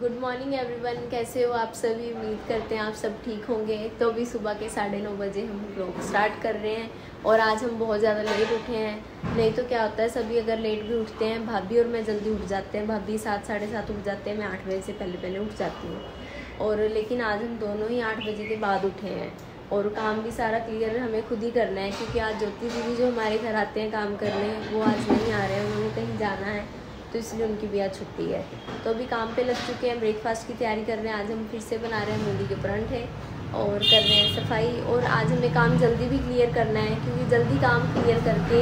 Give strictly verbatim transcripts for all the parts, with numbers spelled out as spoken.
Good morning everyone, कैसे हो आप सभी। उम्मीद करते हैं आप सब ठीक होंगे। तो भी सुबह के साढ़े नौ बजे हम ब्लॉग स्टार्ट कर रहे हैं और आज हम बहुत ज़्यादा लेट उठे हैं। नहीं तो क्या होता है, सभी अगर लेट भी उठते हैं, भाभी और मैं जल्दी उठ जाते हैं। भाभी सात साढ़े सात उठ जाते हैं, मैं आठ बजे से पहले पहले उठ जाती हूँ। और लेकिन आज हम दोनों ही आठ बजे के बाद उठे हैं और काम भी सारा क्लियर हमें खुद ही करना है, क्योंकि आज ज्योति दीदी जो हमारे घर आते हैं काम करने, वो आज नहीं आ रहे हैं, उन्होंने कहीं जाना है, तो इसलिए उनकी भी आज छुट्टी है। तो अभी काम पे लग चुके हैं, ब्रेकफास्ट की तैयारी कर रहे हैं। आज हम फिर से बना रहे हैं मूली के परांठे और कर रहे हैं सफाई। और आज हमें काम जल्दी भी क्लियर करना है, क्योंकि जल्दी काम क्लियर करके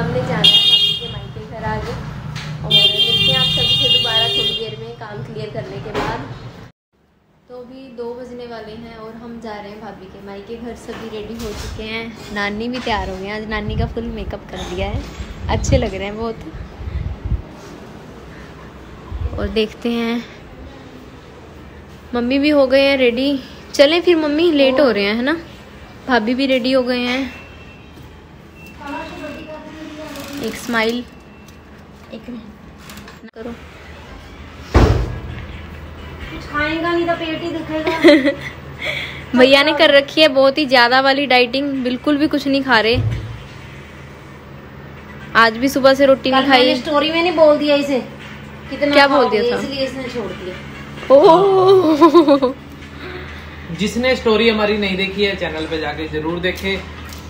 हमने जाना है भाभी के मायके घर आगे। और मिलते हैं आप सभी से दोबारा थोड़ी देर में काम क्लियर करने के बाद। तो अभी दो बजने वाले हैं और हम जा रहे हैं भाभी के मायके घर। सभी रेडी हो चुके हैं, नानी भी तैयार हो गए। आज नानी का फुल मेकअप कर दिया है, अच्छे लग रहे हैं बहुत। और देखते हैं मम्मी भी हो गए हैं रेडी। चलें फिर मम्मी, लेट हो रहे हैं है ना। भाभी भी रेडी हो गए हैं। एक स्माइल एक नहीं करो, कुछ खाएगा नहीं तो पेट ही दिखेगा। भैया ने कर रखी है बहुत ही ज्यादा वाली डाइटिंग, बिल्कुल भी कुछ नहीं खा रहे। आज भी सुबह से रोटी नहीं खाई। स्टोरी में नहीं बोल दिया इसे कितना, क्या बोल दिया था, इसलिए इसने छोड़ दिया। जिसने स्टोरी हमारी नहीं देखी है, चैनल पे जाके जरूर देखे।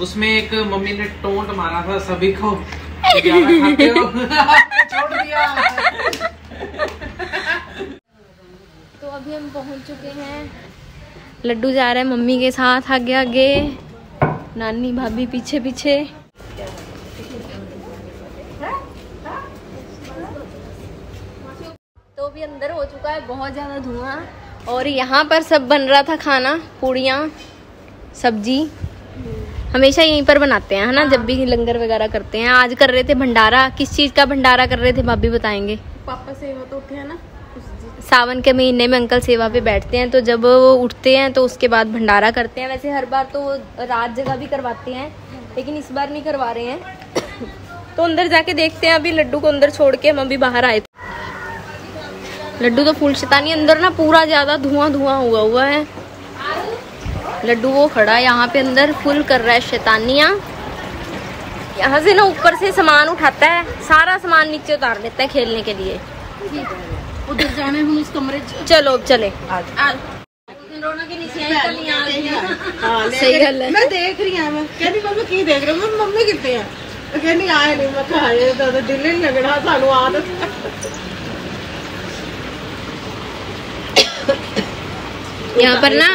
उसमें एक मम्मी ने टोंट मारा था सभी को, खाते हो। छोड़ दिया। तो अभी हम पहुंच चुके हैं। लड्डू जा रहे हैं मम्मी के साथ आगे आगे, नानी भाभी पीछे पीछे। भी अंदर हो चुका है, बहुत ज़्यादा धुआं। और यहाँ पर सब बन रहा था खाना, पूड़ियाँ सब्जी, हमेशा यहीं पर बनाते हैं है ना, जब भी लंगर वगैरह करते हैं। आज कर रहे थे भंडारा। किस चीज़ का भंडारा कर रहे थे भाभी बताएंगे। पापा सेवा तो उठे हैं ना, सावन के महीने में अंकल सेवा पे बैठते हैं, तो जब वो उठते हैं तो उसके बाद भंडारा करते हैं। वैसे हर बार तो वो रात जगह भी करवाते हैं, लेकिन इस बार नहीं करवा रहे हैं। तो अंदर जाके देखते हैं। अभी लड्डू को अंदर छोड़ के हम अभी बाहर आए। लड्डू तो फूल शैतानी, अंदर ना पूरा ज़्यादा धुआं धुआं हुआ हुआ है। लड्डू वो खड़ा यहाँ पे अंदर फुल कर रहा है शैतानियाँ। यहाँ से ना ऊपर से सामान उठाता है, सारा सामान नीचे उतार देता है खेलने के लिए। उधर जाने हम इस कमरे, चलो अब चले। सही गल है, मैं देख रही हूँ। मम्मी देख रही हूँ, मम्मी कितने हैं कहनी आए नहीं, मैं आए दिल नहीं लग रहा सानू आदत। यहाँ पर ना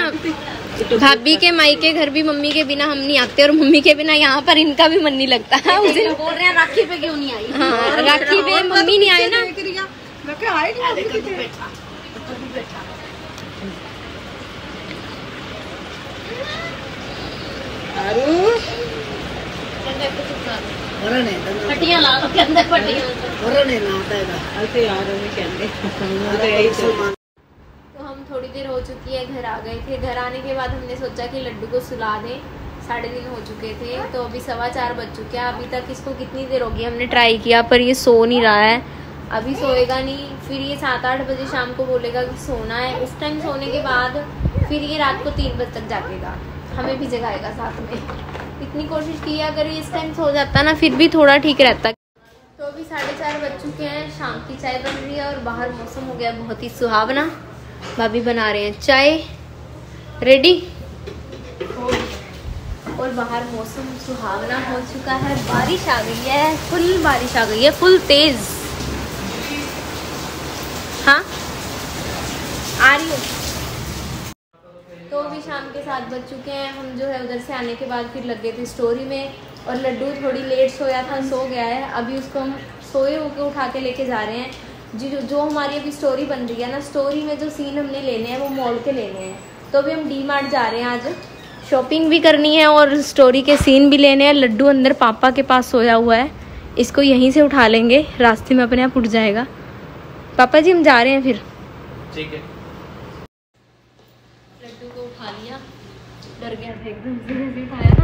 भाभी के मायके घर भी मम्मी के बिना हम नहीं आते, और मम्मी के बिना यहाँ पर इनका भी मन नहीं लगता। उस दिन बोल रहे हैं राखी पे क्यों नहीं आई। हाँ, राखी पे मम्मी नहीं आए ना। ना थोड़ी देर हो चुकी है, घर आ गए थे। घर आने के बाद हमने सोचा कि लड्डू को सुला दें। साढ़े तीन हो चुके थे, तो अभी सवा चार बज चुके हैं। अभी तक इसको कितनी देर होगी, हमने ट्राई किया पर ये सो नहीं रहा है। अभी सोएगा नहीं, फिर ये सात आठ बजे शाम को बोलेगा कि सोना है। उस टाइम सोने के बाद फिर ये रात को तीन बजे तक जागेगा, हमें भी जगाएगा साथ में। इतनी कोशिश की, अगर ये इस टाइम सो जाता ना फिर भी थोड़ा ठीक रहता। तो अभी साढ़े चार बज चुके हैं, शाम की चाय बन रही है और बाहर मौसम हो गया बहुत ही सुहावना। भाभी बना रहे हैं चाय, रेडी। और बाहर मौसम सुहावना हो चुका है, बारिश आ गई है, फुल बारिश आ गई है, फुल तेज। हाँ आ रही हो। तो अभी शाम के सात बज चुके हैं। हम जो है उधर से आने के बाद फिर लग गए थे स्टोरी में। और लड्डू थोड़ी लेट सोया था, सो गया है। अभी उसको हम सोए होकर उठा के लेके जा रहे हैं। जो जो हमारी अभी स्टोरी बन रही है ना, स्टोरी में जो सीन हमने लेने हैं वो मॉल के लेने हैं। तो अभी हम डी-मार्ट जा रहे हैं, आज शॉपिंग भी करनी है और स्टोरी के सीन भी लेने हैं। लड्डू अंदर पापा के पास सोया हुआ है, इसको यहीं से उठा लेंगे, रास्ते में अपने आप उठ जाएगा। पापा जी हम जा रहे हैं फिर, ठीक है। लड्डू को उठा लिया, डर गया एकदम से, उठाया ना।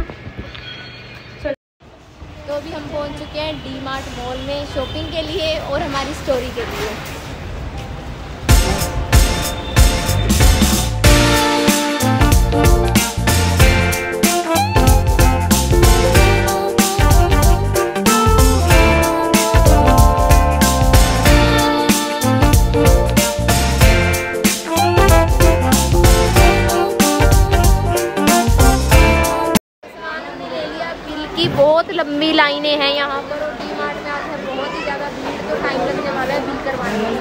तो अभी हम पहुंच चुके हैं डी-मार्ट मॉल में शॉपिंग के लिए और हमारी स्टोरी के लिए। बहुत लंबी लाइनें हैं यहाँ पर और डी मार्ट में आज है बहुत ही ज़्यादा भीड़, तो टाइम लगने वाला है बिल करवाने में। तो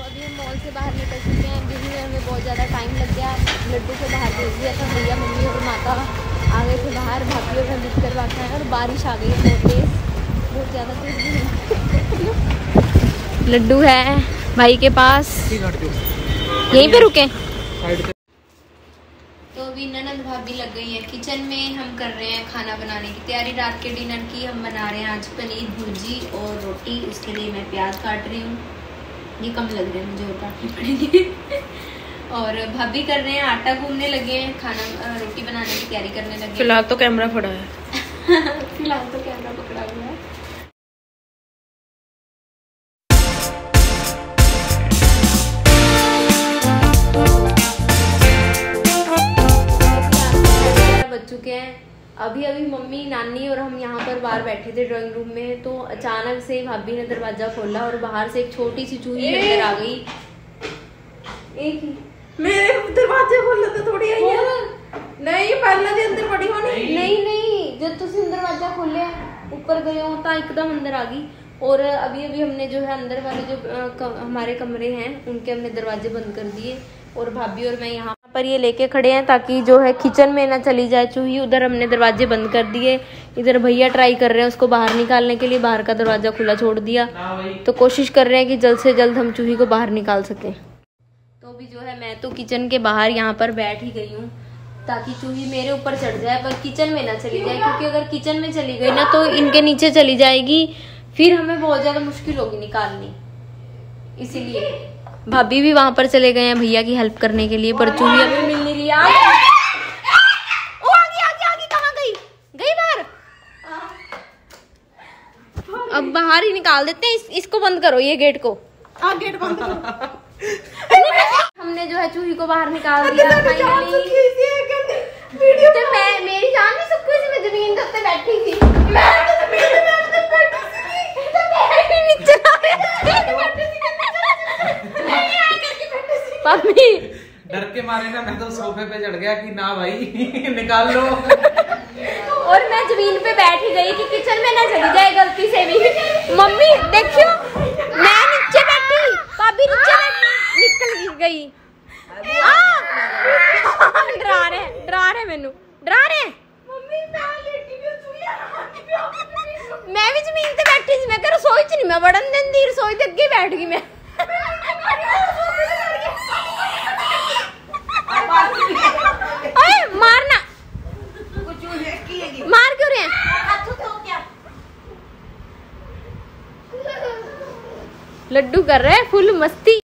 अभी हम मॉल से बाहर निकल चुके हैं, बिल में हमें बहुत ज़्यादा टाइम लग गया। लड्डू को बाहर भेज दिया था भैया, मम्मी और माता आ गए थे बाहर, भाभी और हम बिल करवाते हैं। और बारिश आ गई बहुत तेज़, बहुत ज़्यादा तेज़। लड्डू है भाई के पास, यहीं पे रुके। तो अभी ननद भाभी लग गई है किचन में, हम कर रहे हैं खाना बनाने की तैयारी रात के डिनर की। हम बना रहे हैं आज पनीर भुर्जी और रोटी। उसके लिए मैं प्याज काट रही हूँ, ये कम लग रहे हैं मुझे और काटनी पड़ेगी। और भाभी कर रहे हैं आटा गूंदने लगे हैं, खाना रोटी बनाने की तैयारी करने लगे। फिलहाल तो कैमरा पड़ा है फिलहाल तो कैमरा पकड़ा हुआ है। अभी अभी मम्मी नानी और हम यहाँ पर बाहर बैठे थे ड्राइंग रूम में, तो अचानक से भाभी ने दरवाजा खोला और बाहर से एक छोटी सी चूही अंदर आ गई। एक मेरे दरवाजा खोला तो थोड़ी आई है। नहीं पहले दे अंदर बड़ी होनी। नहीं नहीं, नहीं। जब तुम दरवाजा खोले ऊपर गए हो तो एकदम अंदर आ गई। और अभी अभी हमने जो है अंदर वाले जो हमारे कमरे हैं उनके हमने दरवाजे बंद कर दिए और भाभी और मैं यहाँ पर ये लेके खड़े हैं ताकि जो है किचन में ना चली जाए चूही। उधर हमने दरवाजे बंद कर दिए, इधर भैया ट्राई कर रहे हैं उसको बाहर निकालने के लिए, बाहर का दरवाजा खुला छोड़ दिया। तो कोशिश कर रहे हैं कि जल्द से जल्द हम चूही को बाहर निकाल सकें। तो भी जो है मैं तो किचन के बाहर यहाँ पर बैठ ही गई हूँ ताकि चूही मेरे ऊपर चढ़ जाए पर किचन में ना चली जाए, क्योंकि अगर किचन में चली गई ना तो इनके नीचे चली जाएगी, फिर हमें बहुत ज़्यादा मुश्किल होगी निकालनी। इसीलिए भाभी भी वहां पर चले गए हैं भैया की हेल्प करने के लिए, पर चूही अभी मिल नहीं रही। आ गई आ गई आ गई, कहां गई? गई बाहर। अब बाहर ही निकाल देते हैं। इस, इसको बंद करो, ये गेट को। हां गेट बंद करो। हमने जो है चूही को बाहर निकाल दिया फाइनली। वीडियो तो मैं मेरी जान भी सब कुछ में जमीन पे बैठी थी, मैं तो जमीन पे बैठी थी, तो मेरे नीचे बैठी थी। पापी डर के मारे ना मैं तो सोफे पे चढ़ गया कि ना भाई निकाल लो और मैं जमीन पे बैठ ही गई कि किचन में ना चली जाए गलती से भी। मम्मी देखियो मैं नीचे बैठी, पापी नीचे बैठी, निकल गई। डरा रहे डरा रहे मेनू डरा रहे। मैं भी जमीन पे बैठी थी, मैं कह रसोई च नहीं मैं वड़न दी, रसोई के अगे बैठ गई मैं। मारना मार क्यों रहे हैं? लड्डू कर रहे हैं फुल मस्ती।